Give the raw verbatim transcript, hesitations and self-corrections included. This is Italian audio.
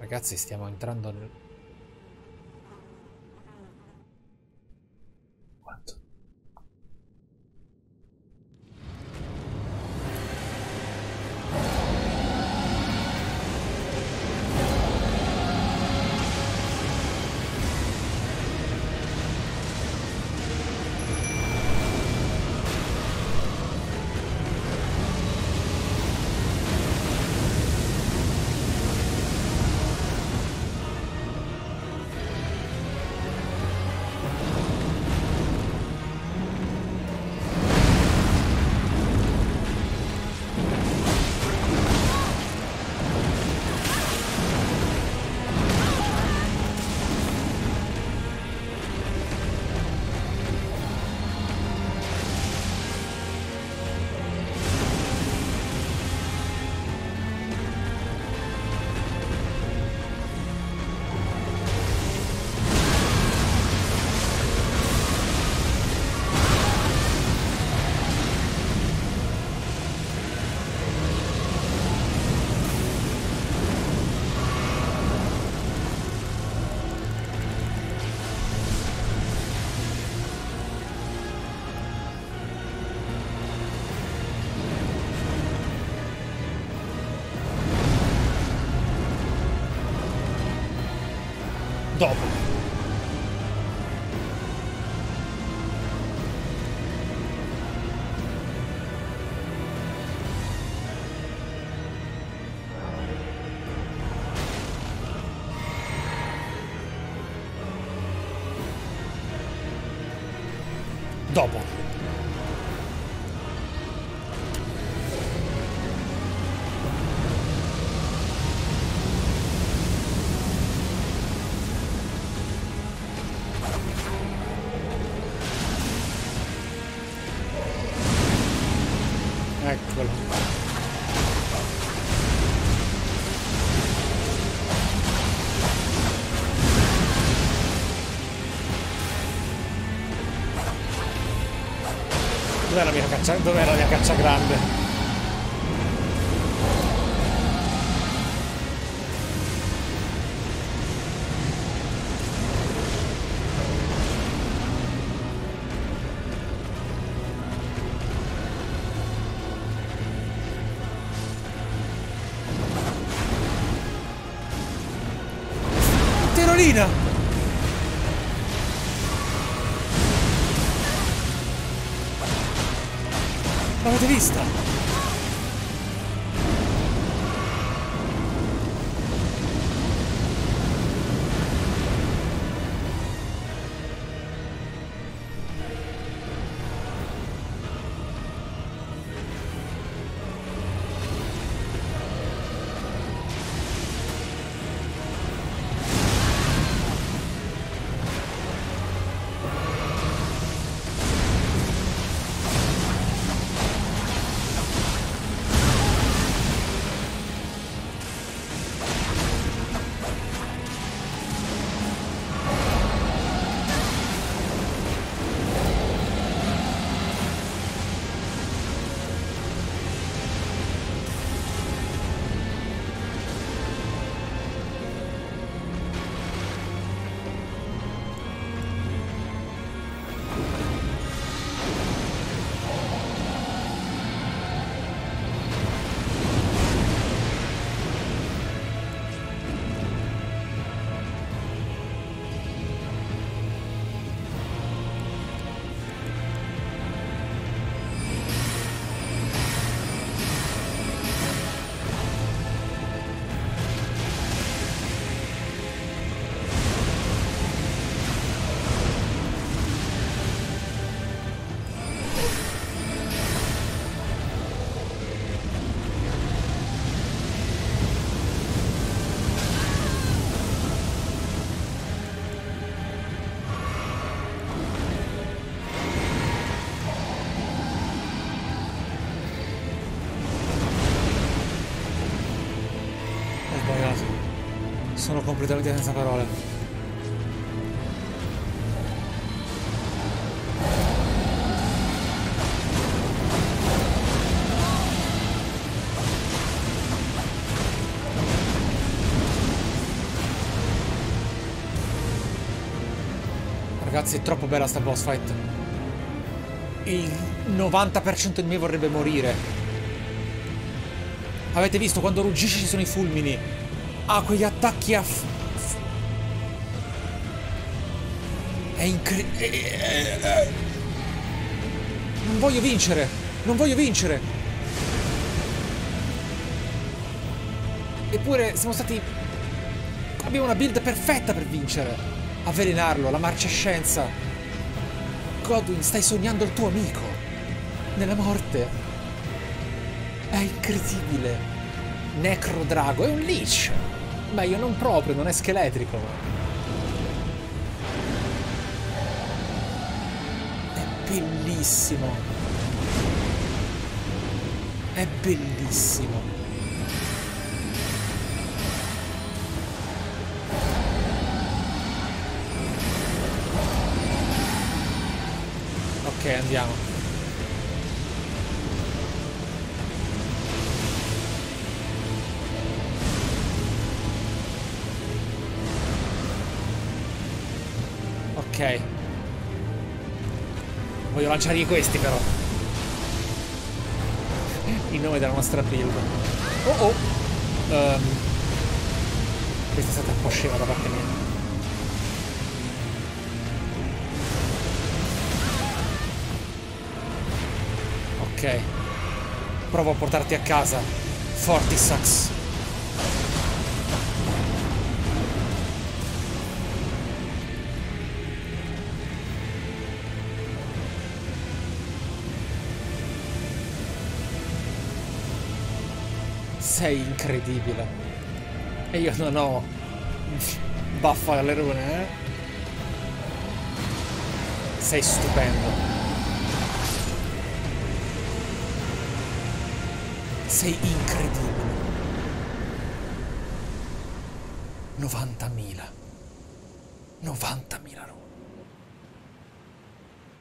Ragazzi, stiamo entrando nel... Quanto? Dopo. Eccolo. Dov'è la mia caccia? Dov'è la mia caccia grande? Terolina! L'avete vista? Sono completamente senza parole. Ragazzi, è troppo bella sta boss fight. Il novanta per cento di me vorrebbe morire. Avete visto? Quando ruggisce ci sono i fulmini. Ah, quegli attacchi a... È incredibile. Non voglio vincere. Non voglio vincere. Eppure siamo stati... Abbiamo una build perfetta per vincere. Avvelenarlo, la marcescenza. Godwin, stai sognando il tuo amico nella morte. È incredibile. Necrodrago è un leech. Ma io non proprio, non è scheletrico. È bellissimo. È bellissimo. Andiamo. Ok. Voglio lanciargli questi però. In nome della nostra build. Oh oh. Um, questa è stata un po' scema da parte mia. Ok, provo a portarti a casa, Fortissax. Sei incredibile. E io non ho baffa alle rune, eh? Sei stupendo. Sei incredibile. novantamila. novantamila rune.